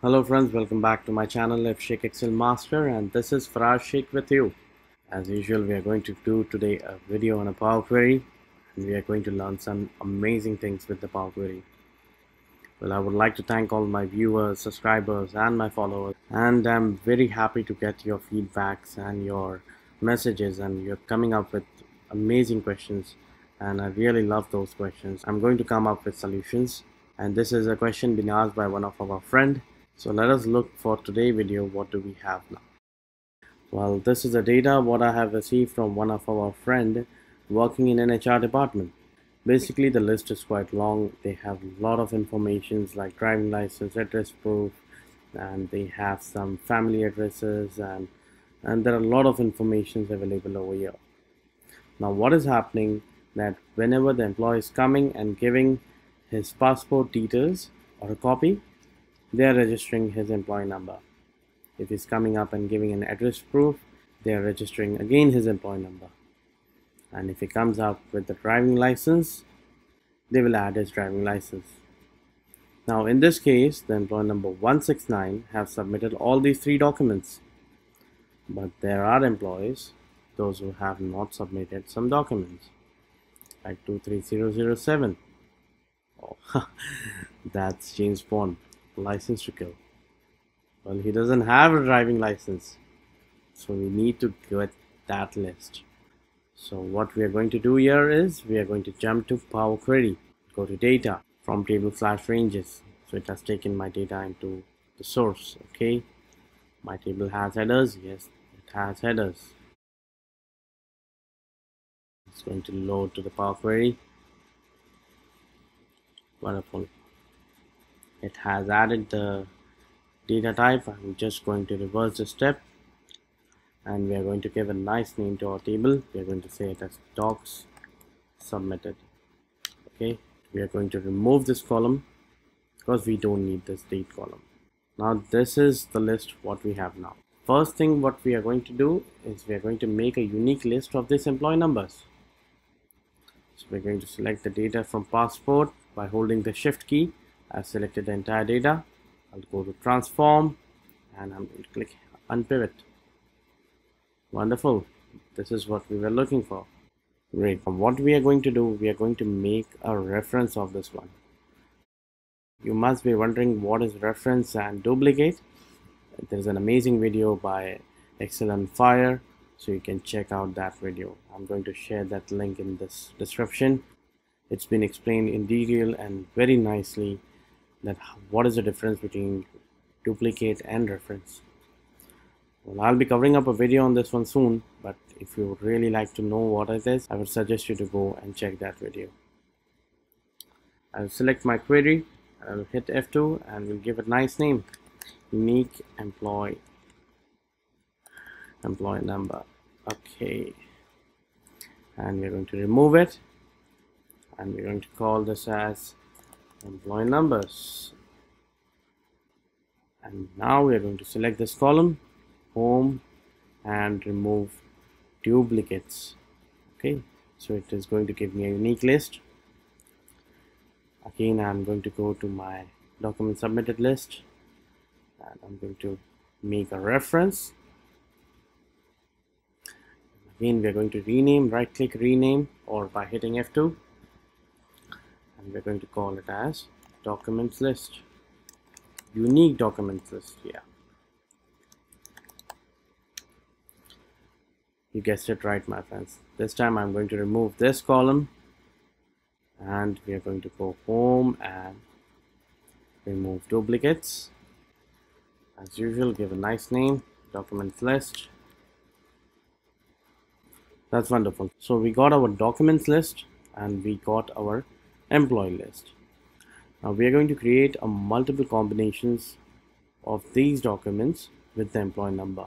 Hello friends, welcome back to my channel FShaikh Excel Master, and this is Faraz Shaikh with you. As usual, we are going to do today a video on a Power Query, and we are going to learn some amazing things with the Power Query. Well, I would like to thank all my viewers, subscribers and my followers, and I'm very happy to get your feedbacks and your messages, and you're coming up with amazing questions, and I really love those questions. I'm going to come up with solutions, and this is a question being asked by one of our friends. So let us look for today's video. What do we have now? Well, this is the data what I have received from one of our friend working in an HR department. Basically, the list is quite long. They have a lot of informations like driving license, address proof, and they have some family addresses, and there are a lot of informations available over here. Now, what is happening that whenever the employee is coming and giving his passport details or a copy, they are registering his employee number. If he's coming up and giving an address proof, they are registering again his employee number. And if he comes up with the driving license, they will add his driving license. Now in this case, the employee number 169 have submitted all these three documents. But there are employees, those who have not submitted some documents, like 23007. Oh, that's James Bond. License to kill. Well, he doesn't have a driving license, so we need to get that list. So what we are going to do here is we are going to jump to Power Query, go to data from table / ranges. So it has taken my data into the source. Okay, my table has headers. Yes, it has headers. It's going to load to the Power Query. Wonderful. It has added the data type. I'm just going to reverse the step, and we are going to give a nice name to our table. We are going to say it as docs submitted. Okay, we are going to remove this column because we don't need this date column. Now this is the list what we have now. First thing what we are going to do is we are going to make a unique list of these employee numbers. So we're going to select the data from passport by holding the shift key. I've selected the entire data. I'll go to transform, and I'm going to click unpivot. Wonderful. This is what we were looking for. Great. And what we are going to do, we are going to make a reference of this one. You must be wondering what is reference and duplicate. There's an amazing video by Excel On Fire, so you can check out that video. I'm going to share that link in this description. It's been explained in detail and very nicely that what is the difference between duplicate and reference. Well, I'll be covering up a video on this one soon, but if you would really like to know what it is, I would suggest you to go and check that video. I'll select my query, I'll hit F2, and we'll give it a nice name, unique employee number. Okay, and we're going to remove it, and we're going to call this as employee numbers. And now we're going to select this column, home, and remove duplicates. Okay, so it is going to give me a unique list. Again, I'm going to go to my document submitted list, and I'm going to make a reference. Again, we're going to rename, right click rename, or by hitting F2. And we're going to call it as documents list, unique documents list. Yeah, you guessed it right, my friends. This time I'm going to remove this column, and we are going to go home and remove duplicates. As usual, give a nice name, documents list. That's wonderful. So we got our documents list, and we got our employee list. Now we are going to create a multiple combinations of these documents with the employee number.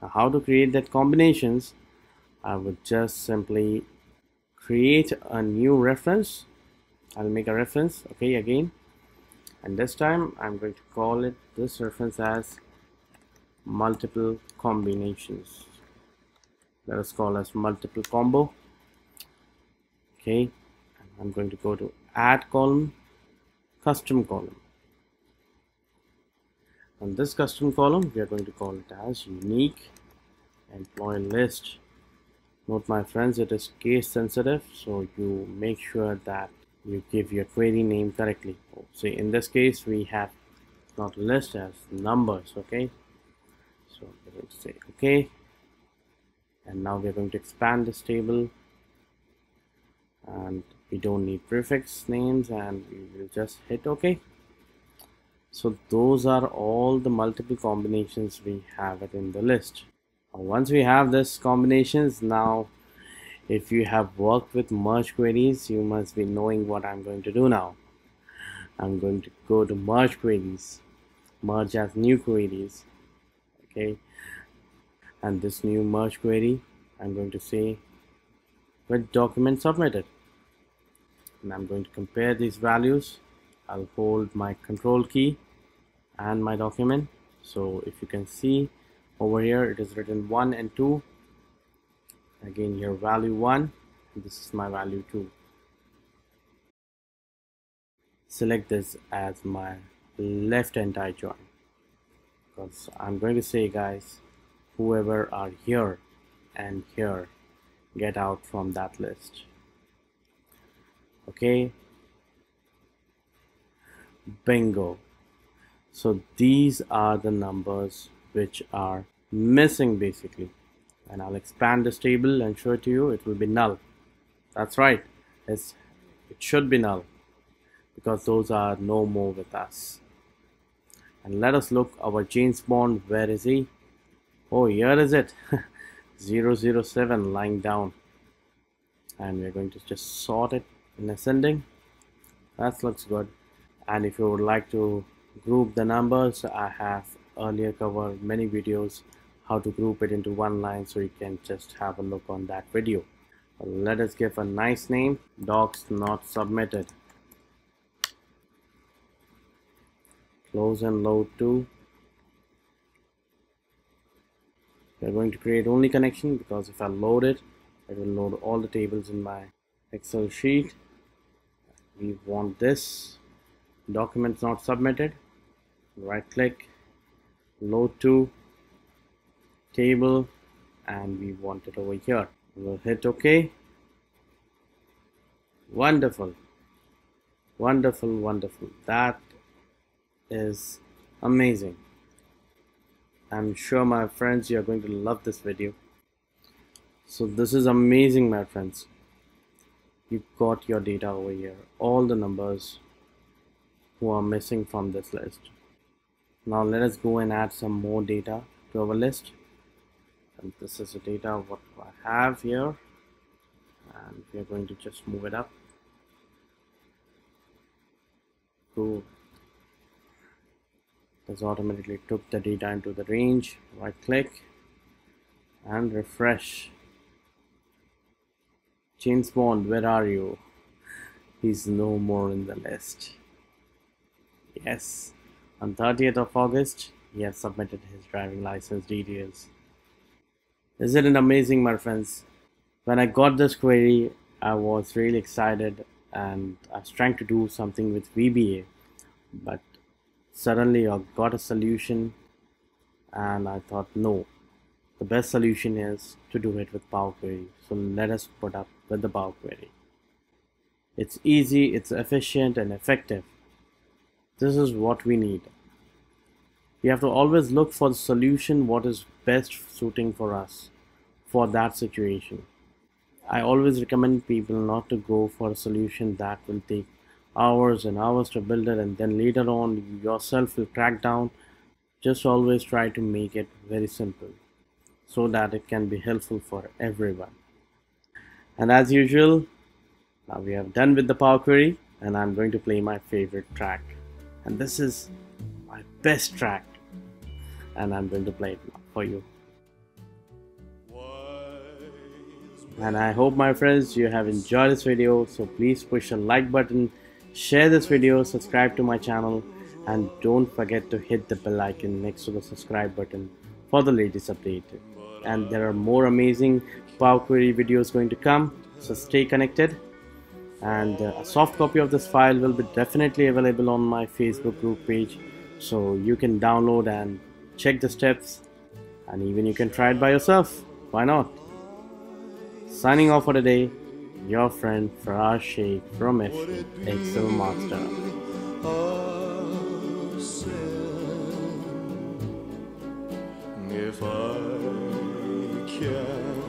Now how to create that combinations? I would just simply create a new reference. I'll make a reference, okay, again, and this time I'm going to call it this reference as multiple combinations. Let us call as multiple combo. Okay, I'm going to go to add column, custom column. On this custom column, we are going to call it as unique employee list. Note, my friends, it is case sensitive, so you make sure that you give your query name correctly. So in this case, we have not list as numbers. Okay, so we will say okay, and now we are going to expand this table, and we don't need prefix names, and we will just hit okay. So those are all the multiple combinations we have within the list. Once we have this combinations, now if you have worked with merge queries, you must be knowing what I'm going to do now. I'm going to go to merge queries, merge as new queries, okay, and this new merge query, I'm going to say with document submitted, and I'm going to compare these values. I'll hold my control key and my document. So if you can see over here, it is written 1 and 2. Again here value 1, and this is my value 2. Select this as my left anti join, because I'm going to say, guys, whoever are here and here, get out from that list. Okay, bingo. So these are the numbers which are missing basically, and I'll expand this table and show it to you. It will be null. That's right, it should be null, because those are no more with us. And let us look our James Bond. Where is he? Oh, here is it. 007 lying down, and we're going to just sort it in ascending. That looks good. And if you would like to group the numbers, I have earlier covered many videos how to group it into one line, so you can just have a look on that video. Let us give a nice name, docs not submitted. Close and load to. We're going to create only connection, because if I load it, it will load all the tables in my Excel sheet. We want this documents not submitted. Right click, load to table, and we want it over here. We'll hit OK. Wonderful, wonderful, wonderful. That is amazing. I'm sure, my friends, you're going to love this video. So this is amazing, my friends. You got your data over here, all the numbers who are missing from this list. Now let us go and add some more data to our list. And this is the data what I have here, and we are going to just move it up. Cool. This automatically took the data into the range. Right click and refresh. James Bond, where are you? He's no more in the list. Yes, on 30th of August, he has submitted his driving license details. Isn't it amazing, my friends? When I got this query, I was really excited, and I was trying to do something with VBA, but suddenly I got a solution, and I thought, no, the best solution is to do it with Power Query. So let us put up with the Power Query. It's easy, it's efficient and effective. This is what we need. We have to always look for the solution what is best suiting for us for that situation. I always recommend people not to go for a solution that will take hours and hours to build it, and then later on you yourself will crack down. Just always try to make it very simple, so that it can be helpful for everyone. And as usual, now we have done with the Power Query, and I'm going to play my favorite track, and this is my best track, and I'm going to play it for you. And I hope, my friends, you have enjoyed this video. So please push the like button, share this video, subscribe to my channel, and don't forget to hit the bell icon next to the subscribe button for the latest update. And there are more amazing Power Query videos going to come, so stay connected. And a soft copy of this file will be definitely available on my Facebook group page, So you can download and check the steps, and even you can try it by yourself. Why not? Signing off for the day, your friend Faraz Shaikh from FShaikh Excel Master.